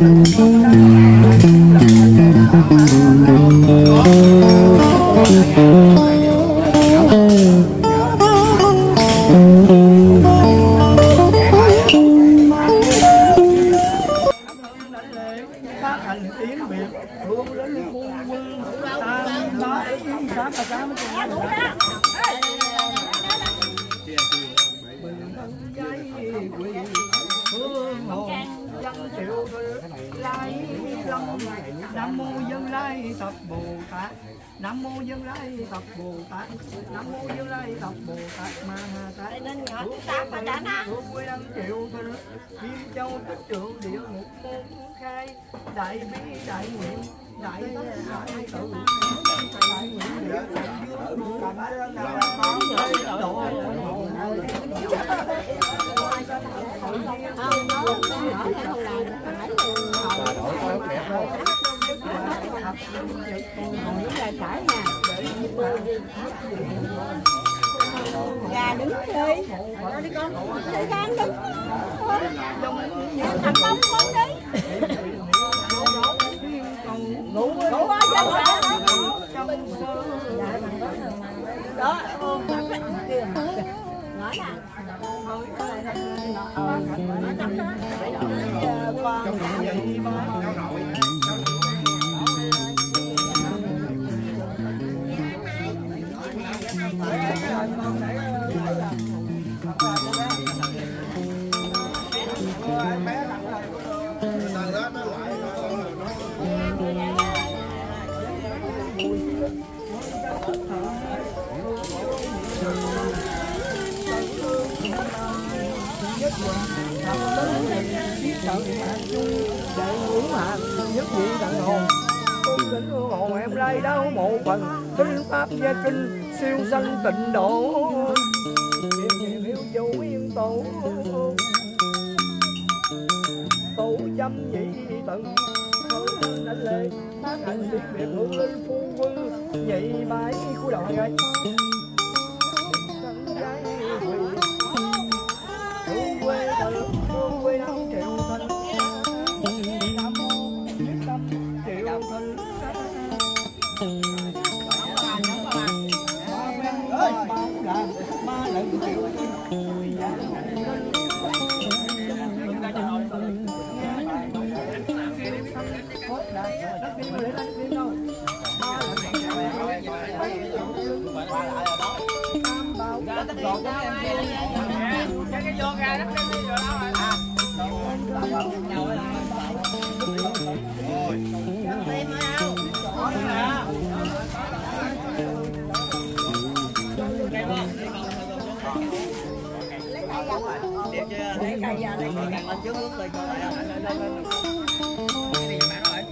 Nam mô Như Lai Phật Bồ Tát, Nam mô Như Lai Phật Bồ Tát, Nam mô Như Lai Phật Bồ Tát Ma Ha Tát. Nên nhỏ chúng ta phải trả na. 45 triệu thôi đó. Kim Châu Tích Trượng Địa Ngục Môn Khai, Đại Bi Đại Nguyện, Đại Tấn Đại Tự, Đại Nguyện Địa Tạng Bồ Tát. Gà đứng đi, nó đi con, thời gian đứng, thành công con đi. Ngủ ở trong đó, đó ôm cái kia, nói nè, nói nằm đó, con vậy ba. Em đây đâu mộ phần kinh pháp gia kinh siêu sanh tịnh độ yên tổ tổ chăm nhị tận anh lê phát hành tiếng biệt hương linh phu quân nhị bái của đội ấy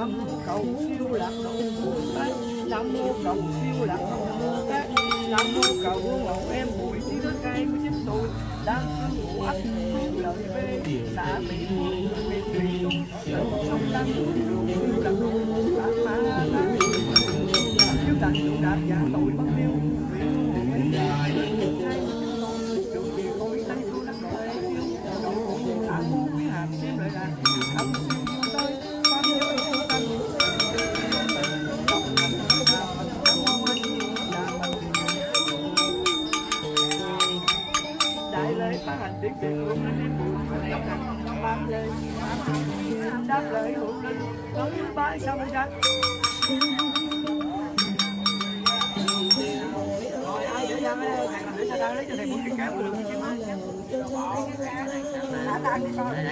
Nam mô cầu siêu lạc hậu của cái, Nam mô cầu siêu lạc hậu của cái, Nam mô cầu ngọc em bụi tiếng đất cây của chính tôi đang cư ngụ ấp Phước Lợi B, xã Mỹ Phước, huyện Thủy Trung, sông sông Nam Đường siêu lạc hậu của bản ma ta, siêu lạc hậu đạt giả tội bất liêu, huyện Hùng Mạnh TV.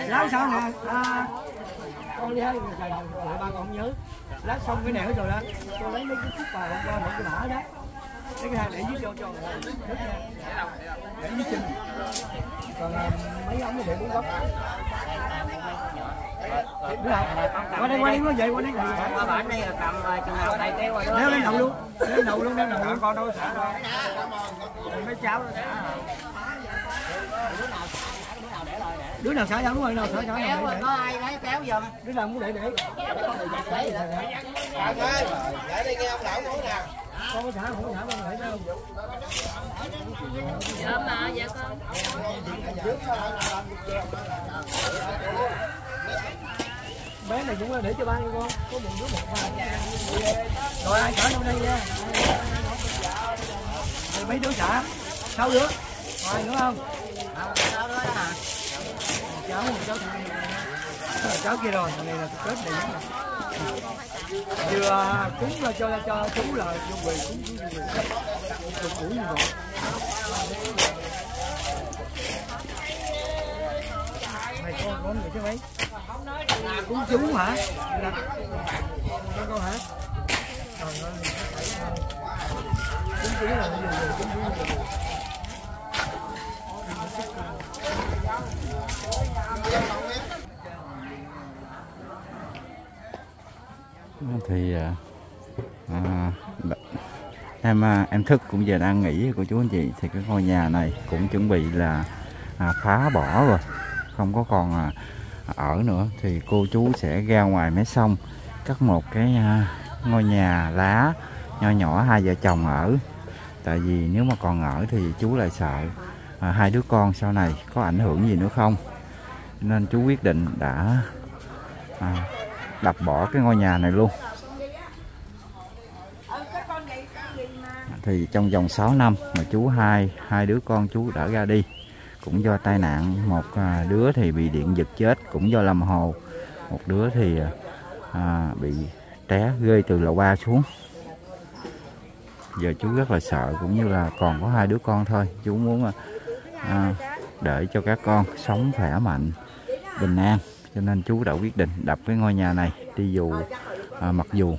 Lát sau nè, con đi hai ngày lại ba con nhớ. Lát xong cái nẻo rồi đó, con lấy mấy cái cúc vào hôm qua mỗi cái bả đó. Lấy cái hai để dưới cho để dưới chân. Còn mấy ông để bún bắp. Qua đi nó về qua đi. Qua bản đây là cầm chừng nào tay kéo qua đó. Nếu lấy đầu luôn, lấy đầu luôn đem đầu con đâu sợ đâu. Mấy cháu đó. Đứa nào xả ra đúng rồi, nào xả ra kéo có ai lấy kéo giùm. Đứa nào muốn để để đi nghe ông lão nói nè. Con có xả không xả con để đâu. Giùm mà dạ con. Bé này cũng để cho ba con. Có một đứa một ba. Rồi ai xả đâu đây nha. Mấy đứa xả, 6 đứa. Rồi nữa không? Cháu đó hả? Cháu kia rồi, này là kết điểm rồi. Vừa cúng là cho chú là vô quỳ cúng chú vô quỳ. Cúng củ như vậy. Mày có người chứ mấy? Cúng chú hả? Là con hả? Cúng chú là vô quỳ cúng chú vô quỳ. Thì em Thức cũng giờ đang nghỉ của chú anh chị. Thì cái ngôi nhà này cũng chuẩn bị là phá bỏ rồi, không có còn ở nữa. Thì cô chú sẽ ra ngoài mé sông cắt một cái ngôi nhà lá nho nhỏ hai vợ chồng ở. Tại vì nếu mà còn ở thì chú lại sợ hai đứa con sau này có ảnh hưởng gì nữa không, nên chú quyết định đã đập bỏ cái ngôi nhà này luôn. Thì trong vòng 6 năm mà chú hai đứa con chú đã ra đi cũng do tai nạn. Một đứa thì bị điện giật chết cũng do làm hồ, một đứa thì bị té rơi từ lầu 3 xuống. Giờ chú rất là sợ, cũng như là còn có hai đứa con thôi. Chú muốn để cho các con sống khỏe mạnh, bình an, cho nên chú đã quyết định đập cái ngôi nhà này. Đi dù mặc dù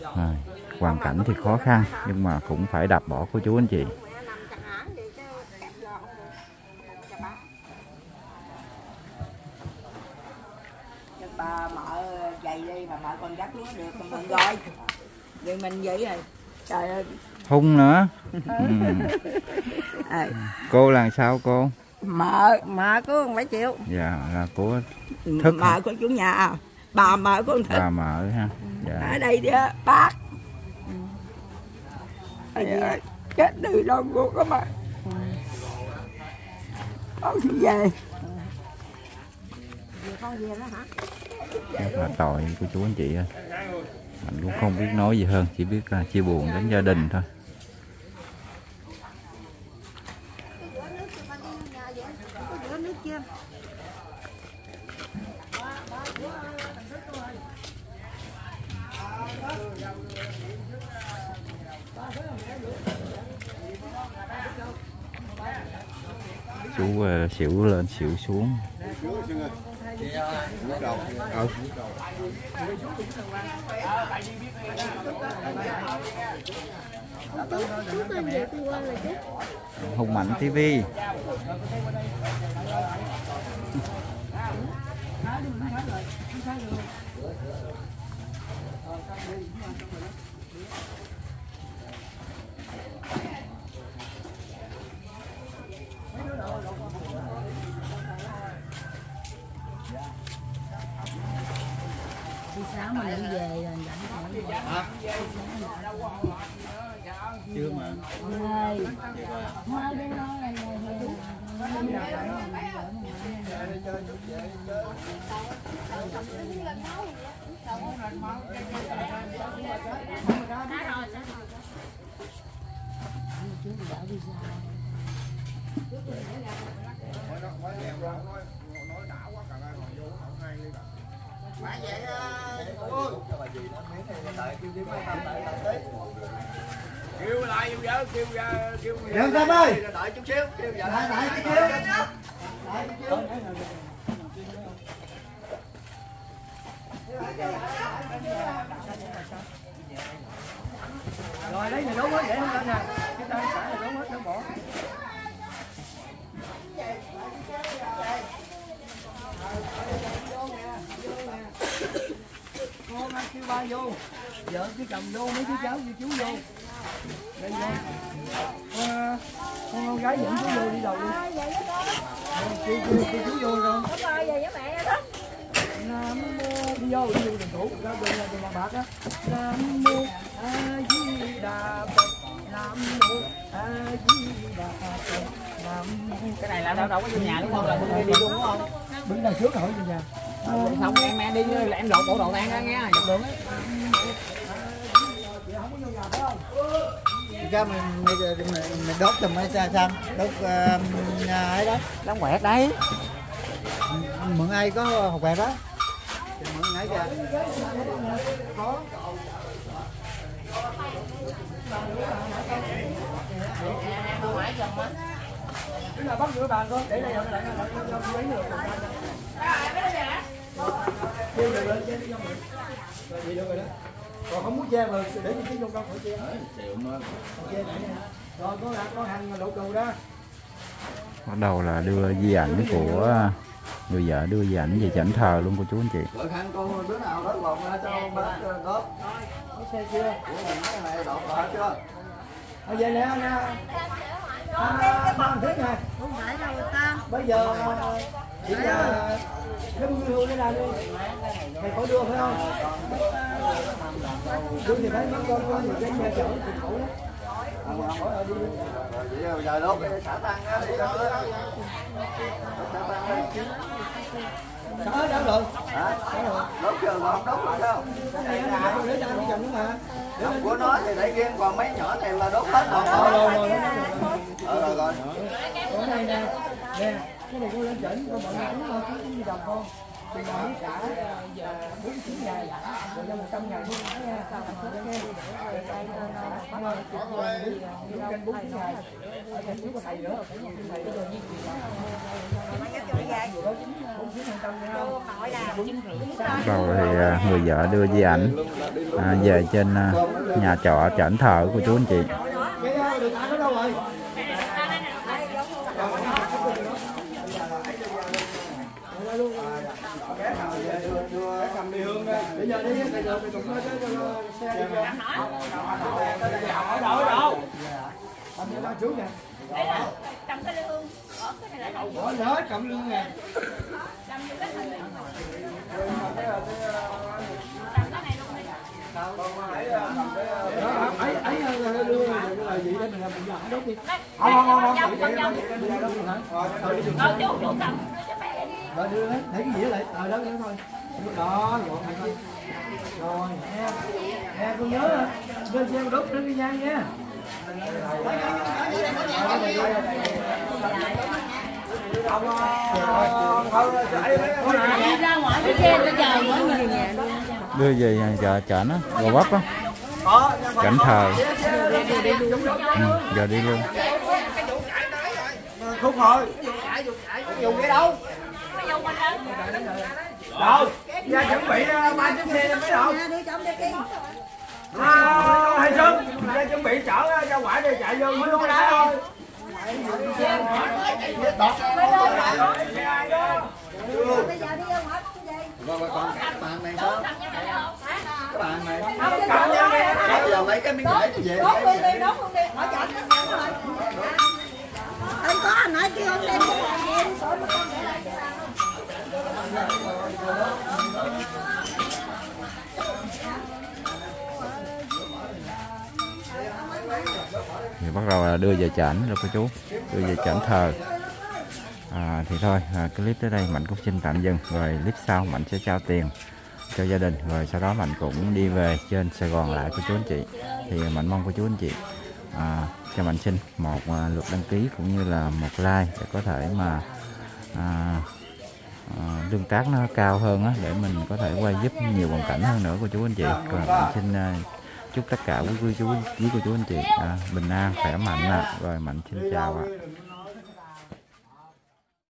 hoàn cảnh thì khó khăn nhưng mà cũng phải đập bỏ cô chú anh chị. Bà mợ dày đi mà mợ còn dắt lúa được mình rồi. Vì mình vậy rồi. Trời ơi. Hung nữa. Cô là sao cô? Mợ của con phải chịu. Dạ là của Thức. Mợ của chủ nhà. Bà mợ của con Thức. Bà mợ ha. Dạ. Ở đây đi bác. Dạ. Chết từ lâu của các bạn. Con về. Con về đó hả? Rất là tội của chú anh chị ơi. Mình cũng không biết nói gì hơn, chỉ biết là chia buồn đến gia đình thôi. Chú xỉu lên xỉu xuống. Hùng Mạnh TV. Sáng mình đi về rồi chưa mà ơi mà vậy ơi, kêu lại vợ kêu Tâm ơi, đợi chút xíu, kêu vợ lại chút xíu. Rồi lấy này đúng hết vậy không anh nè, chúng ta xả này đúng hết nó bỏ. Con ăn kêu ba vô, vợ kêu chồng vô, mấy đứa cháu kêu chú vô. Đây nha. Con gái dẫn chú vô đi đầu luôn. Kêu chú vô rồi. Đúng rồi, về với mẹ đó. Nam mô vô đi đường thủ, ra bên là bạc á. Nam mô A Di Đà Phật. Nam mô A Di Đà Phật. Nam cái này là đâu có vô nhà đúng không? Là đi luôn đúng không? Đứng đằng trước hỏi vô nhà. Không em mẹ đi là em lột bộ đồ tan ra nghe được đấy. Cái mình đốt tùm hay sao xanh, đốt ấy đó, đóng quẹt đấy. Mượn ai có hộp quẹt đó? Mượn nãy giờ. Có. Cái là bắt giữa bàn con để đây lại lấy người. Kêu rồi lên trên đi trong vậy được rồi đó. Còn không muốn che mà để những cái trong con khỏi che. Rồi con hành lột đồ đó. Bắt đầu là đưa di ảnh của người vợ, đưa di ảnh về chảnh thờ luôn cô chú anh chị. Con đứa nào đó lột ra cho con bác đốt. Có xe chưa? Cái này lột rồi chưa? Ở về nè anh nha. Bằng thích này. Không phải đâu ta. Bây giờ chị cái mưa nó ra đi. Thầy có đưa phải không? Đưa thì thấy mấy con thì cái nhà chồng thì khổ lắm. Vậy giờ đốt cái xả tăng á. Xả tăng đi. Xả đâu được. Đốt chưa mà không đốt lại đâu. Cái này nó làm để cho anh chồng đúng mà. Đồng của nó thì để riêng, còn mấy nhỏ này là đốt hết rồi. Rồi. Cái này nè. Nè. Cái này cô lên chỉnh, con bận rộn thôi, cứ đi đồng con. Thì mỗi cả 49 ngày, rồi cho 100 ngày đi nha. Cảm ơn. Đi canh 49 ngày. Ở canh dưới của thầy nữa, thầy có đồ di rồi thì người vợ đưa di ảnh về trên nhà trọ chảnh thờ của chú anh chị. Cầm cái lương, bỏ cái này lại đầu. Bỏ hết cầm lương nè. Cầm vô cái hình này. Cầm cái này luôn đi. Ấy lương này là gì đây mình làm mình giả đốt đi. Rồi đưa lấy cái dĩa lại, đó nữa thôi. Đó, gọn lại thôi. Rồi nè, con nhớ lên xe đốt trên cái gian nha. Đưa về nhà chợ chảnh á, gò vấp á, chảnh thờ. Giờ đi luôn. Khúc rồi, dùng cái đâu? Đâu, ra chuẩn bị ba chiếc xe mới đâu. Thầy Sơn, ra chuẩn bị chở ra quả đi chạy vô mới luôn đã thôi. Bây giờ đi vô hết cái gì? Con các bạn này có. Các lấy cái miếng để về. Đốt đi đi, đốt luôn đi. Ở chợ nó sẵn rồi. Anh có anh nói kêu ông đem cái này em sổ mà con để lại cho bà không? Bắt đầu là đưa về chảnh rồi cô chú. Đưa về chảnh thờ. Thì thôi clip tới đây Mạnh cũng xin tạm dừng. Rồi clip sau Mạnh sẽ trao tiền cho gia đình, rồi sau đó Mạnh cũng đi về trên Sài Gòn lại cô chú anh chị. Thì Mạnh mong cô chú anh chị cho Mạnh xin một lượt đăng ký cũng như là một like để có thể mà tương tác nó cao hơn á, để mình có thể quay giúp nhiều hoàn cảnh hơn nữa cô chú anh chị. Rồi Mạnh xin chúc tất cả quý cô chú anh chị bình an khỏe mạnh. Rồi Mạnh xin chào ạ.